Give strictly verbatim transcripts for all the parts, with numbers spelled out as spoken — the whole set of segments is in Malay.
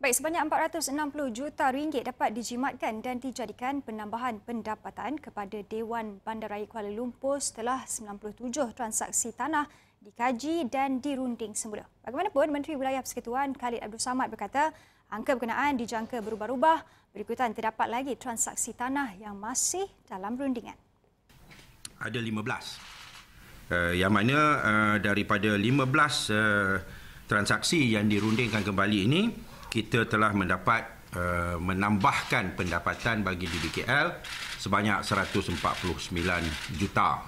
Baik, sebanyak empat ratus enam puluh juta ringgit dapat dijimatkan dan dijadikan penambahan pendapatan kepada Dewan Bandaraya Kuala Lumpur setelah sembilan puluh tujuh transaksi tanah dikaji dan dirunding semula. Bagaimanapun, Menteri Wilayah Persekutuan Khalid Abdul Samad berkata angka berkenaan dijangka berubah-ubah. Berikutan terdapat lagi transaksi tanah yang masih dalam rundingan. Ada lima belas. Uh, yang mana uh, daripada lima belas uh, transaksi yang dirundingkan kembali ini, kita telah mendapat uh, menambahkan pendapatan bagi D B K L sebanyak seratus empat puluh sembilan juta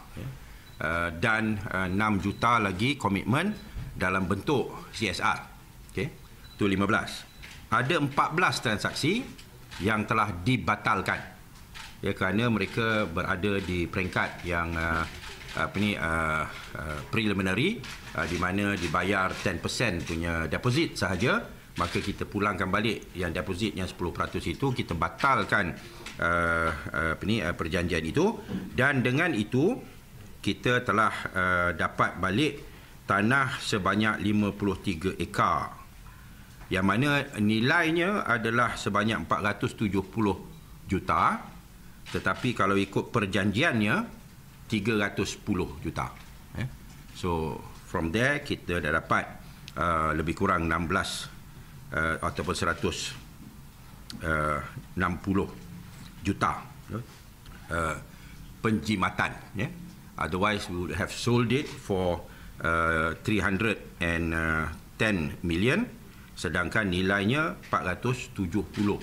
uh, dan uh, enam juta lagi komitmen dalam bentuk C S R. Okey, itu lima belas. Ada empat belas transaksi yang telah dibatalkan ya, kerana mereka berada di peringkat yang uh, apa ni uh, uh, preliminary uh, di mana dibayar sepuluh peratus punya deposit sahaja. Maka kita pulangkan balik yang deposit yang sepuluh peratus itu, kita batalkan uh, apa ni, uh, perjanjian itu, dan dengan itu kita telah uh, dapat balik tanah sebanyak lima puluh tiga ekar yang mana nilainya adalah sebanyak empat ratus tujuh puluh juta, tetapi kalau ikut perjanjiannya tiga ratus sepuluh juta. eh? So from there kita dah dapat uh, lebih kurang enam belas Uh, ataupun seratus enam puluh juta uh, penjimatan. Yeah? Otherwise, we would have sold it for uh, three hundred ten million, sedangkan nilainya empat ratus tujuh puluh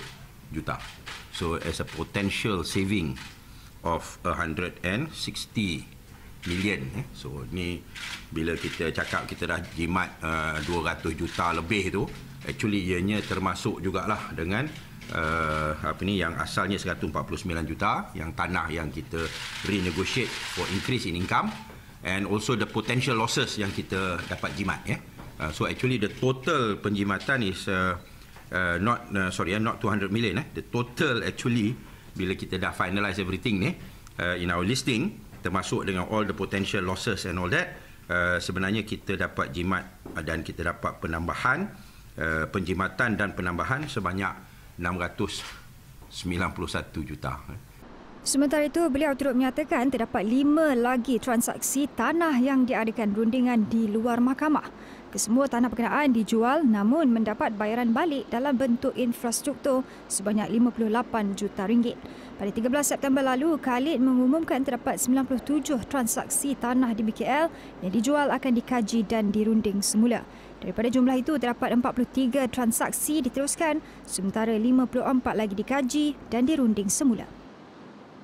juta. So, as a potential saving of one hundred sixty million. Yeah? So, ni bila kita cakap kita dah jimat uh, dua ratus juta lebih tu, actually ianya termasuk jugalah dengan uh, apa ni yang asalnya seratus empat puluh sembilan juta yang tanah yang kita renegotiate for increase in income, and also the potential losses yang kita dapat jimat ya. Yeah? Uh, so actually the total penjimatan is uh, uh, not uh, sorry uh, not two hundred million eh. The total actually bila kita dah finalize everything ni uh, in our listing, termasuk dengan all the potential losses and all that, uh, sebenarnya kita dapat jimat uh, dan kita dapat penambahan Uh, penjimatan dan penambahan sebanyak enam ratus sembilan puluh satu juta. Sementara itu, beliau turut menyatakan terdapat lima lagi transaksi tanah yang diadakan rundingan di luar mahkamah. Kesemua tanah berkenaan dijual namun mendapat bayaran balik dalam bentuk infrastruktur sebanyak lima puluh lapan juta ringgit. Pada tiga belas September lalu, Khalid mengumumkan terdapat sembilan puluh tujuh transaksi tanah di B K L yang dijual akan dikaji dan dirunding semula. Daripada jumlah itu, terdapat empat puluh tiga transaksi diteruskan sementara lima puluh empat lagi dikaji dan dirunding semula.